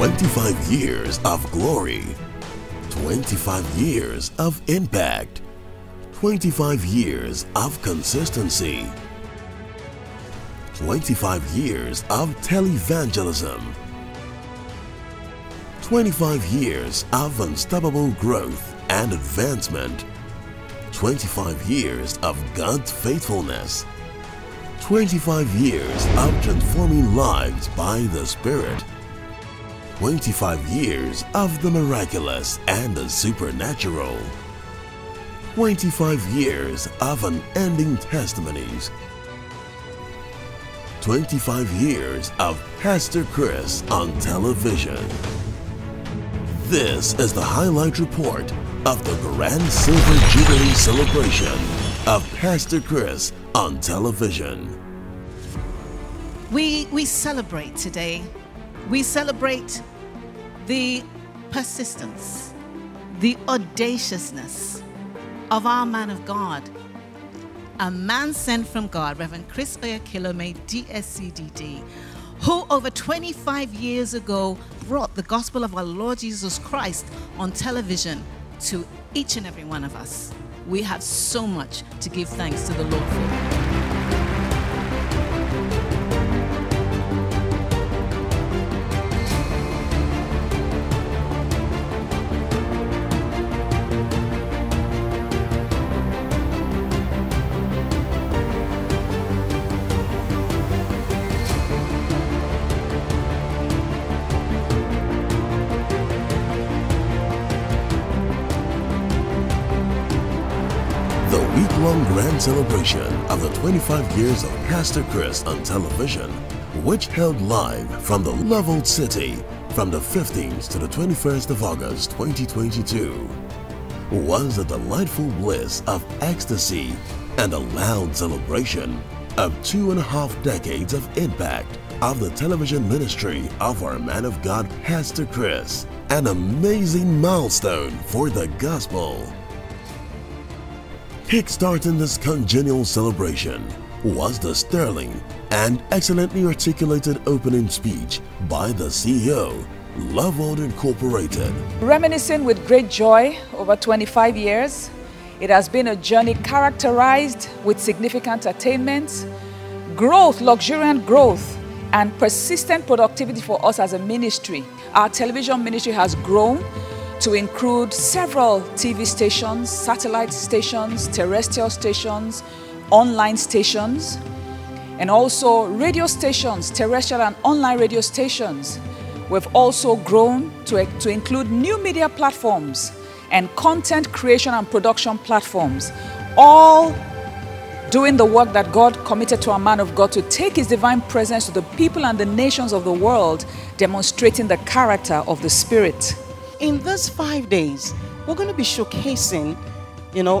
25 years of glory, 25 years of impact, 25 years of consistency, 25 years of televangelism, 25 years of unstoppable growth and advancement, 25 years of God's faithfulness, 25 years of transforming lives by the Spirit, 25 years of the miraculous and the supernatural, 25 years of unending testimonies, 25 years of Pastor Chris on television. This is the highlight report of the Grand Silver Jubilee celebration of Pastor Chris on television. We celebrate today. We celebrate the persistence, the audaciousness of our man of God, a man sent from God, Reverend Chris Oyakhilome, DSCDD, who over 25 years ago brought the gospel of our Lord Jesus Christ on television to each and every one of us. We have so much to give thanks to the Lord for. Long grand celebration of the 25 years of Pastor Chris on television, which held live from the LoveWorld City from the 15th to the 21st of August 2022, was a delightful bliss of ecstasy and a loud celebration of 2.5 decades of impact of the television ministry of our man of God, Pastor Chris, an amazing milestone for the gospel. Kickstarting this congenial celebration was the sterling and excellently articulated opening speech by the CEO, LoveWorld Incorporated. Reminiscing with great joy over 25 years, it has been a journey characterized with significant attainments, growth, luxuriant growth, and persistent productivity for us as a ministry. Our television ministry has grown to include several TV stations, satellite stations, terrestrial stations, online stations, and also radio stations, terrestrial and online radio stations. We've also grown to include new media platforms and content creation and production platforms, all doing the work that God committed to our man of God to take His divine presence to the people and the nations of the world, demonstrating the character of the Spirit. In these 5 days, we're going to be showcasing,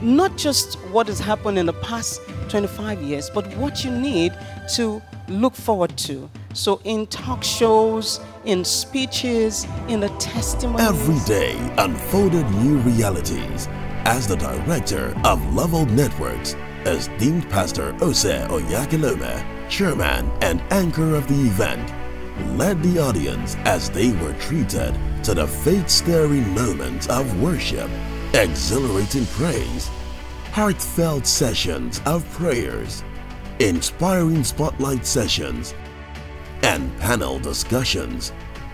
not just what has happened in the past 25 years, but what you need to look forward to. So in talk shows, in speeches, in the testimony. Every day unfolded new realities as the director of LoveWorld Networks, esteemed Pastor Ose Oyakhilome, chairman and anchor of the event, led the audience as they were treated to the faith-stirring moments of worship, exhilarating praise, heartfelt sessions of prayers, inspiring spotlight sessions, and panel discussions,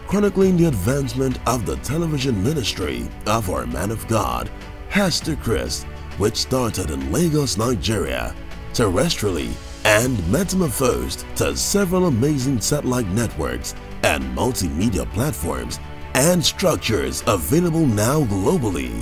chronicling the advancement of the television ministry of our man of God, Pastor Chris, which started in Lagos, Nigeria, terrestrially, and metamorphosed to several amazing satellite networks and multimedia platforms and structures available now globally.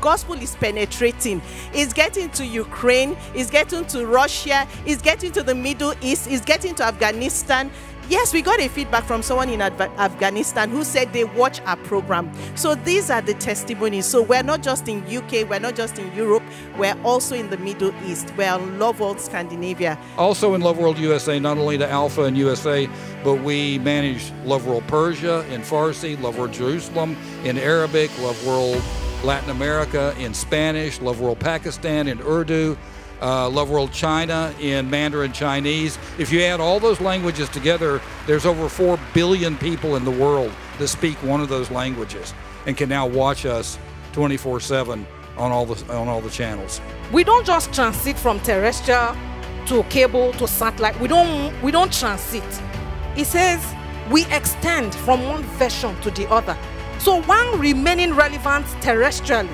Gospel is penetrating. It's getting to Ukraine, it's getting to Russia, it's getting to the Middle East, it's getting to Afghanistan. Yes, we got a feedback from someone in Afghanistan who said they watch our program. So these are the testimonies. So we're not just in UK, we're not just in Europe, we're also in the Middle East. We're on LoveWorld Scandinavia. Also in LoveWorld USA, not only to Alpha and USA, but we manage LoveWorld Persia in Farsi, LoveWorld Jerusalem in Arabic, LoveWorld Latin America in Spanish, LoveWorld Pakistan in Urdu, LoveWorld China in Mandarin Chinese. If you add all those languages together, there's over 4 billion people in the world that speak one of those languages and can now watch us 24/7 on all the channels. We don't just transit from terrestrial to cable to satellite. We don't transit. It says we extend from one version to the other. So while remaining relevant terrestrially,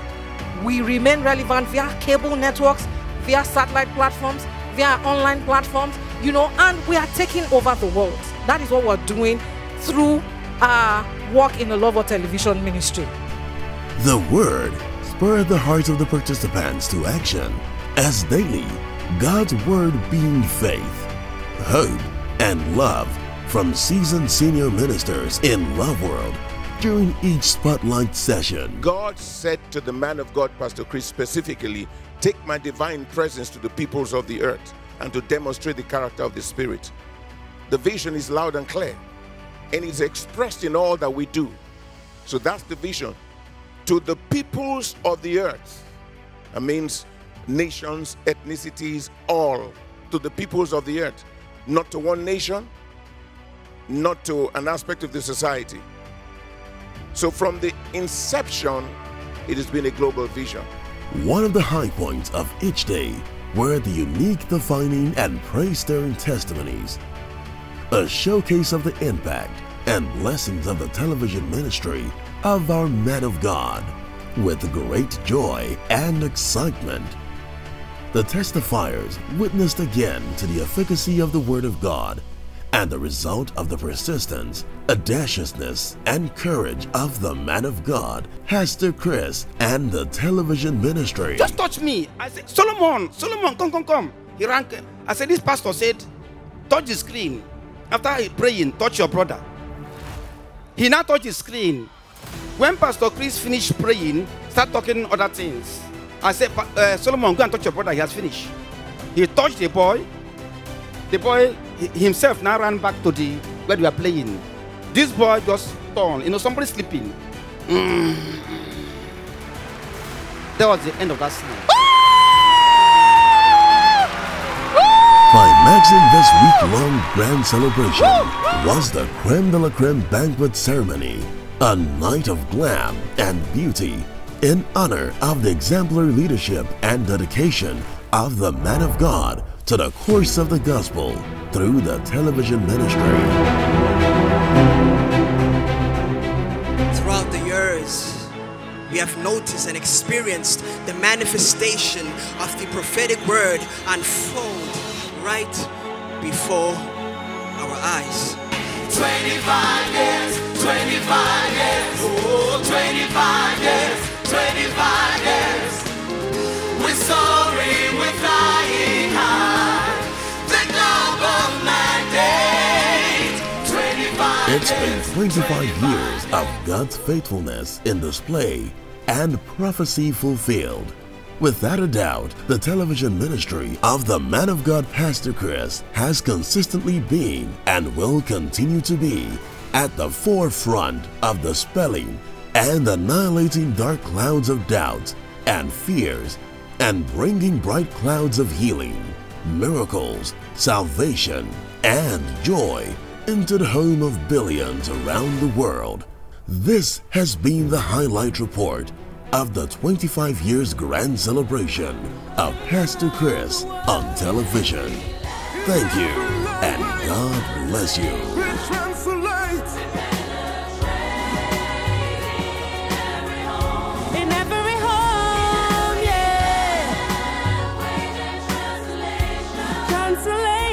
we remain relevant via cable networks, via satellite platforms, via online platforms, you know, and we are taking over the world. That is what we're doing through our work in the Loveworld Television Ministry. The word spurred the hearts of the participants to action, as daily God's word beamed faith, hope, and love from seasoned senior ministers in Loveworld during each spotlight session. God said to the man of God, Pastor Chris, specifically, take my divine presence to the peoples of the earth and to demonstrate the character of the Spirit. The vision is loud and clear, and it's expressed in all that we do. So that's the vision. To the peoples of the earth. That means nations, ethnicities, all. To the peoples of the earth. Not to one nation, not to an aspect of the society. So from the inception, it has been a global vision. One of the high points of each day were the unique, defining, and praise-stirring testimonies. A showcase of the impact and blessings of the television ministry of our men of God, with great joy and excitement. The testifiers witnessed again to the efficacy of the Word of God and the result of the persistence, audaciousness, and courage of the man of God, Pastor Chris, and the television ministry. Just touch me. I said, Solomon, Solomon, come. He ran. I said, this pastor said, touch the screen. After praying, touch your brother. He now touched his screen. When Pastor Chris finished praying, start talking other things. I said, Solomon, go and touch your brother. He has finished. He touched the boy. The boy himself now ran back to the where we were playing. This boy just turned. You know, somebody sleeping. That was the end of that scene. Climaxing this week-long grand celebration was the creme de la creme banquet ceremony. A night of glam and beauty in honor of the exemplary leadership and dedication of the man of God to the course of the gospel through the television ministry. Throughout the years, we have noticed and experienced the manifestation of the prophetic word unfold right before our eyes. 25 years. 25 years, oh, 25 years, 25 years. We're soaring, we're flying high. The global mandate. 25 years. It's been 25 years of God's faithfulness in display and prophecy fulfilled. Without a doubt, the television ministry of the man of God, Pastor Chris, has consistently been and will continue to be at the forefront of dispelling and annihilating dark clouds of doubts and fears, and bringing bright clouds of healing, miracles, salvation, and joy into the home of billions around the world. This has been the highlight report of the 25 years grand celebration of Pastor Chris on television. Thank you, and God bless you. It's